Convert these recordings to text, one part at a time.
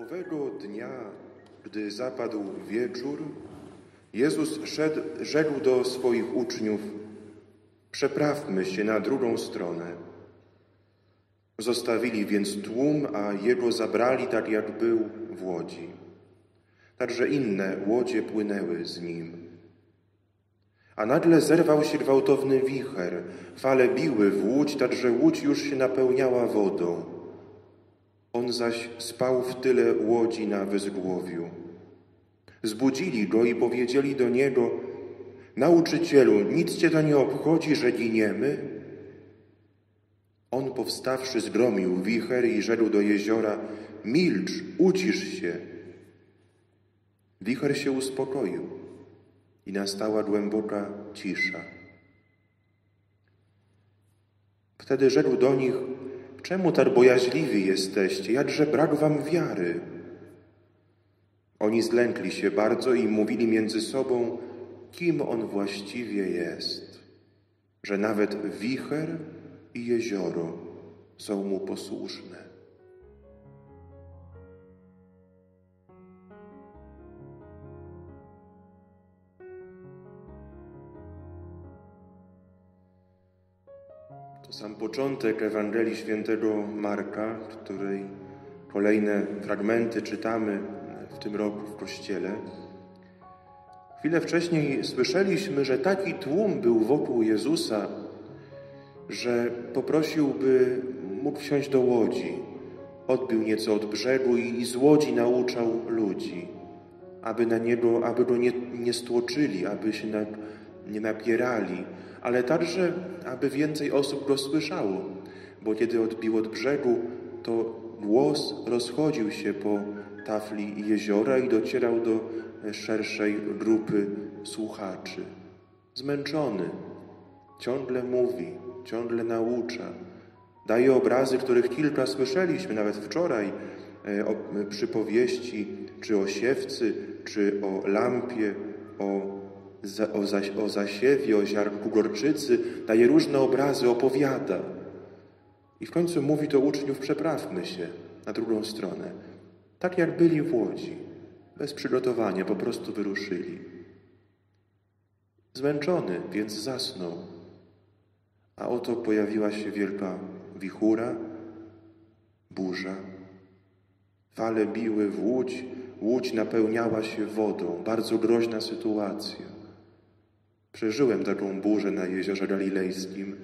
Owego dnia, gdy zapadł wieczór, Jezus rzekł do swoich uczniów: przeprawmy się na drugą stronę. Zostawili więc tłum, a Jego zabrali tak, jak był w łodzi. Także inne łodzie płynęły z Nim. A nagle zerwał się gwałtowny wicher. Fale biły w łódź, tak że łódź już się napełniała wodą. On zaś spał w tyle łodzi na wezgłowiu. Zbudzili go i powiedzieli do niego: nauczycielu, nic cię to nie obchodzi, że giniemy? On powstawszy zgromił wicher i rzekł do jeziora: milcz, ucisz się. Wicher się uspokoił i nastała głęboka cisza. Wtedy rzekł do nich: czemu tak bojaźliwi jesteście? Jakże brak wam wiary? Oni zlękli się bardzo i mówili między sobą, kim on właściwie jest, że nawet wicher i jezioro są mu posłuszne. To sam początek Ewangelii świętego Marka, której kolejne fragmenty czytamy w tym roku w Kościele. Chwilę wcześniej słyszeliśmy, że taki tłum był wokół Jezusa, że poprosił, by mógł wsiąść do łodzi. Odbił nieco od brzegu i z łodzi nauczał ludzi, aby go nie stłoczyli, aby się nie napierali, ale także, aby więcej osób go słyszało, bo kiedy odbił od brzegu, to głos rozchodził się po tafli jeziora i docierał do szerszej grupy słuchaczy. Zmęczony, ciągle mówi, ciągle naucza. Daje obrazy, których kilka słyszeliśmy nawet wczoraj, o przypowieści, czy o siewcy, czy o lampie, o zasiewie, o ziarnku gorczycy. Daje różne obrazy, opowiada. I w końcu mówi do uczniów: przeprawmy się na drugą stronę. Tak jak byli w łodzi, bez przygotowania, po prostu wyruszyli. Zmęczony więc zasnął, a oto pojawiła się wielka wichura, burza. Fale biły w łódź, łódź napełniała się wodą. Bardzo groźna sytuacja. Przeżyłem taką burzę na Jeziorze Galilejskim.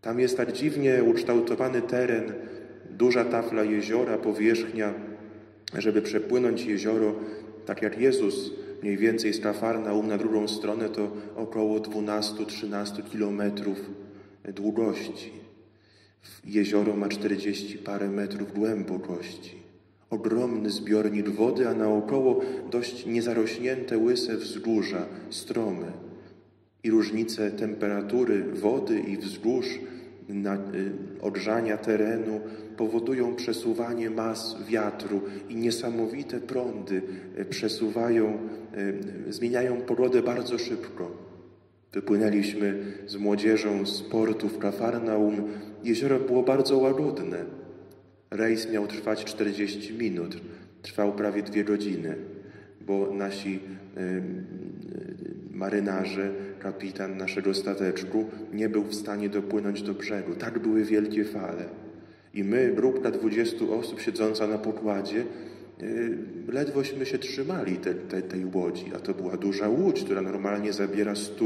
Tam jest tak dziwnie ukształtowany teren, duża tafla jeziora, powierzchnia. Żeby przepłynąć jezioro, tak jak Jezus mniej więcej z Kafarnaum na drugą stronę, to około 12–13 kilometrów długości. Jezioro ma 40 parę metrów głębokości. Ogromny zbiornik wody, a naokoło dość niezarośnięte, łyse wzgórza, stromy. I różnice temperatury wody i wzgórz, ogrzania terenu powodują przesuwanie mas wiatru i niesamowite prądy przesuwają, zmieniają pogodę bardzo szybko. Wypłynęliśmy z młodzieżą z portu w Kafarnaum. Jezioro było bardzo łagodne. Rejs miał trwać 40 minut. Trwał prawie 2 godziny, bo nasi marynarze, kapitan naszego stateczku nie był w stanie dopłynąć do brzegu. Tak były wielkie fale. I my, grupka 20 osób siedząca na pokładzie, ledwośmy się trzymali tej łodzi. A to była duża łódź, która normalnie zabiera 100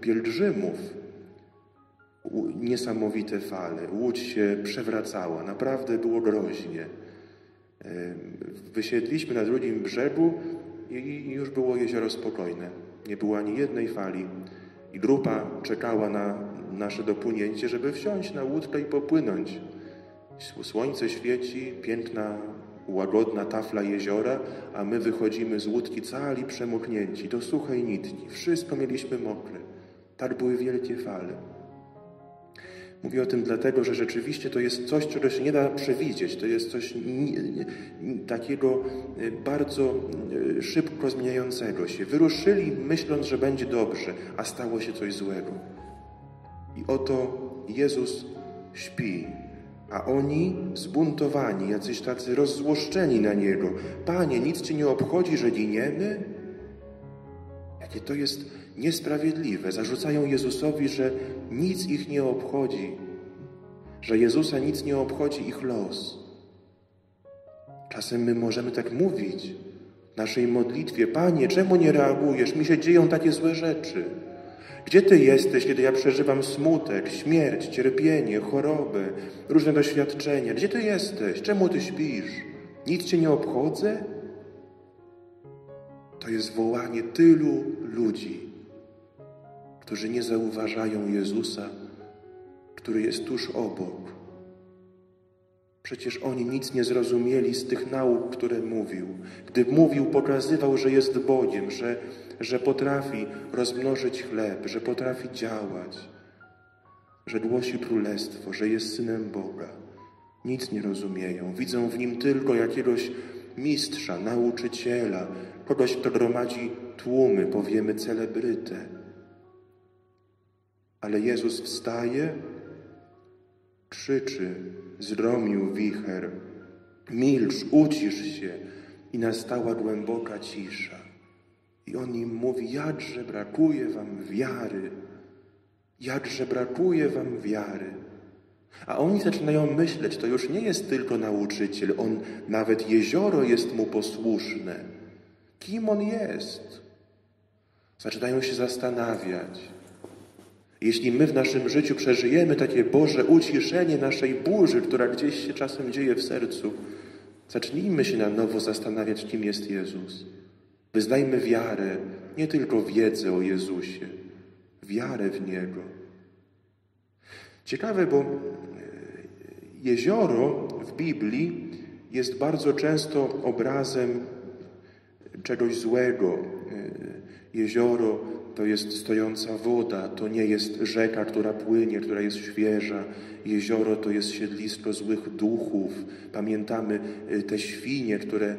pielgrzymów. Niesamowite fale. Łódź się przewracała. Naprawdę było groźnie. Wysiedliśmy na drugim brzegu i już było jezioro spokojne. Nie było ani jednej fali. I grupa czekała na nasze dopłynięcie, żeby wsiąść na łódkę i popłynąć. Słońce świeci, piękna, łagodna tafla jeziora, a my wychodzimy z łódki cali przemoknięci, do suchej nitki. Wszystko mieliśmy mokre. Tak były wielkie fale. Mówię o tym dlatego, że rzeczywiście to jest coś, czego się nie da przewidzieć. To jest coś takiego bardzo szybko zmieniającego się. Wyruszyli myśląc, że będzie dobrze, a stało się coś złego. I oto Jezus śpi A oni zbuntowani, jacyś tacy rozzłoszczeni na Niego. Panie, nic Ci nie obchodzi, że giniemy? Jakie to jest niesprawiedliwe. Zarzucają Jezusowi, że nic ich nie obchodzi. Że Jezusa nic nie obchodzi ich los. Czasem my możemy tak mówić w naszej modlitwie. Panie, czemu nie reagujesz? Mi się dzieją takie złe rzeczy. Gdzie Ty jesteś, kiedy ja przeżywam smutek, śmierć, cierpienie, choroby, różne doświadczenia? Gdzie Ty jesteś? Czemu Ty śpisz? Nic Cię nie obchodzę? To jest wołanie tylu ludzi, którzy nie zauważają Jezusa, który jest tuż obok. Przecież oni nic nie zrozumieli z tych nauk, które mówił. Gdy mówił, pokazywał, że jest Bogiem, że potrafi rozmnożyć chleb, że potrafi działać, że głosi królestwo, że jest Synem Boga. Nic nie rozumieją. Widzą w Nim tylko jakiegoś mistrza, nauczyciela, kogoś, kto gromadzi tłumy, powiemy celebrytę. Ale Jezus wstaje, krzyczy, zgromił wicher, milcz, ucisz się, i nastała głęboka cisza. I on im mówi, jakże brakuje wam wiary, jakże brakuje wam wiary. A oni zaczynają myśleć, to już nie jest tylko nauczyciel, on nawet jezioro jest mu posłuszne. Kim on jest? Zaczynają się zastanawiać. Jeśli my w naszym życiu przeżyjemy takie Boże uciszenie naszej burzy, która gdzieś się czasem dzieje w sercu, zacznijmy się na nowo zastanawiać, kim jest Jezus. Wyznajmy wiarę, nie tylko wiedzę o Jezusie, wiarę w Niego. Ciekawe, bo jezioro w Biblii jest bardzo często obrazem czegoś złego. Jezioro to jest stojąca woda, to nie jest rzeka, która płynie, która jest świeża. Jezioro to jest siedlisko złych duchów. Pamiętamy te świnie, które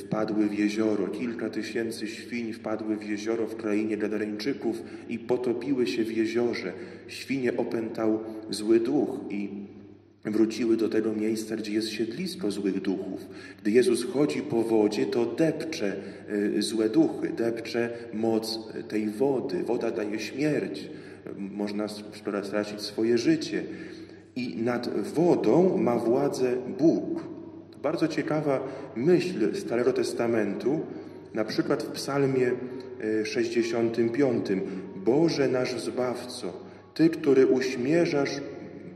wpadły w jezioro. Kilka tysięcy świń wpadły w jezioro w krainie Gadareńczyków i potopiły się w jeziorze. Świnie opętał zły duch i wróciły do tego miejsca, gdzie jest siedlisko złych duchów. Gdy Jezus chodzi po wodzie, to depcze złe duchy, depcze moc tej wody. Woda daje śmierć, można stracić swoje życie. I nad wodą ma władzę Bóg. To bardzo ciekawa myśl Starego Testamentu, na przykład w psalmie 65. Boże nasz Zbawco, Ty, który uśmierzasz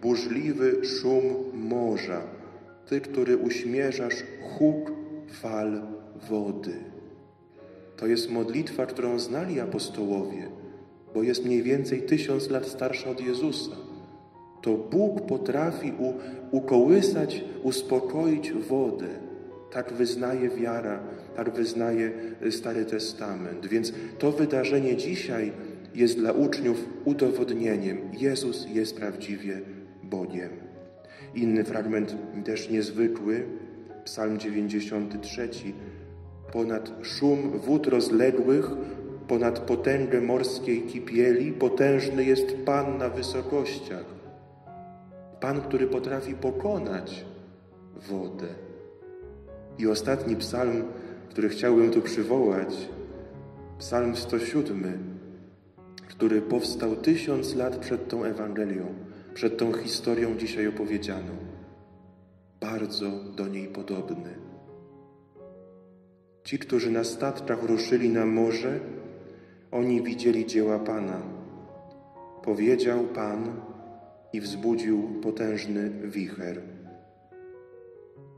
burzliwy szum morza, Ty, który uśmierzasz huk fal wody. To jest modlitwa, którą znali apostołowie, bo jest mniej więcej 1000 lat starsza od Jezusa. To Bóg potrafi ukołysać, uspokoić wodę. Tak wyznaje wiara, tak wyznaje Stary Testament. Więc to wydarzenie dzisiaj jest dla uczniów udowodnieniem. Jezus jest prawdziwie Bogiem. Inny fragment też niezwykły, Psalm 93. Ponad szum wód rozległych, ponad potęgę morskiej kipieli, potężny jest Pan na wysokościach. Pan, który potrafi pokonać wodę. I ostatni psalm, który chciałbym tu przywołać, Psalm 107, który powstał 1000 lat przed tą Ewangelią, przed tą historią dzisiaj opowiedzianą. Bardzo do niej podobny. Ci, którzy na statkach ruszyli na morze, oni widzieli dzieła Pana. Powiedział Pan i wzbudził potężny wicher.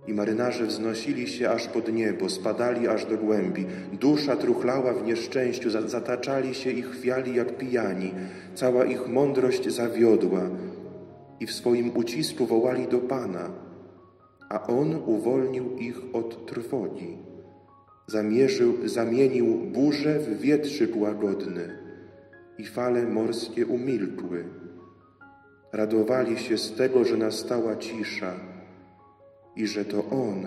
I marynarze wznosili się aż pod niebo, spadali aż do głębi. Dusza truchlała w nieszczęściu, zataczali się i chwiali jak pijani. Cała ich mądrość zawiodła i w swoim ucisku wołali do Pana, a On uwolnił ich od trwogi. Zamienił burzę w wietrzyk łagodny i fale morskie umilkły. Radowali się z tego, że nastała cisza i że to On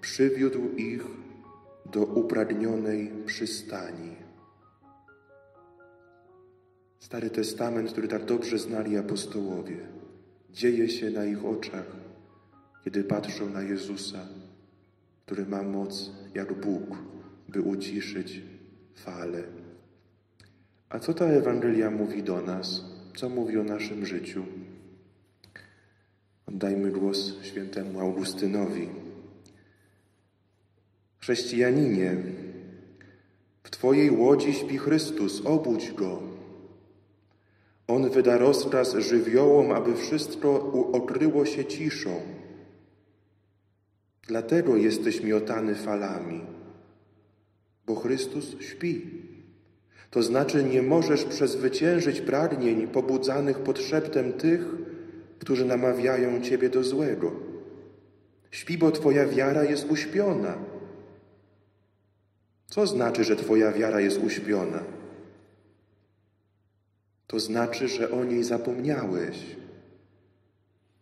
przywiódł ich do upragnionej przystani. Stary Testament, który tak dobrze znali apostołowie. dzieje się na ich oczach, kiedy patrzą na Jezusa, który ma moc jak Bóg, by uciszyć fale. A co ta Ewangelia mówi do nas? Co mówi o naszym życiu? Oddajmy głos świętemu Augustynowi. Chrześcijaninie, w Twojej łodzi śpi Chrystus, obudź Go. On wyda rozkaz żywiołom, aby wszystko okryło się ciszą. Dlatego jesteś miotany falami, bo Chrystus śpi. To znaczy nie możesz przezwyciężyć pragnień pobudzanych pod szeptem tych, którzy namawiają Ciebie do złego. Śpi, bo Twoja wiara jest uśpiona. Co znaczy, że Twoja wiara jest uśpiona? To znaczy, że o niej zapomniałeś.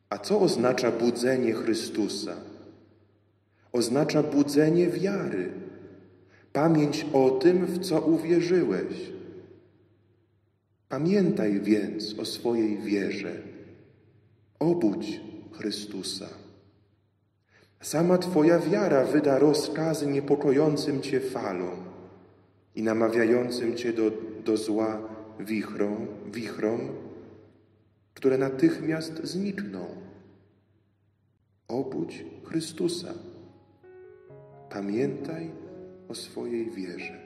A co oznacza budzenie Chrystusa? Oznacza budzenie wiary. Pamięć o tym, w co uwierzyłeś. Pamiętaj więc o swojej wierze. Obudź Chrystusa. Sama Twoja wiara wyda rozkazy niepokojącym Cię falom i namawiającym Cię do zła wichrom, które natychmiast znikną. Obudź Chrystusa. Pamiętaj o swojej wierze.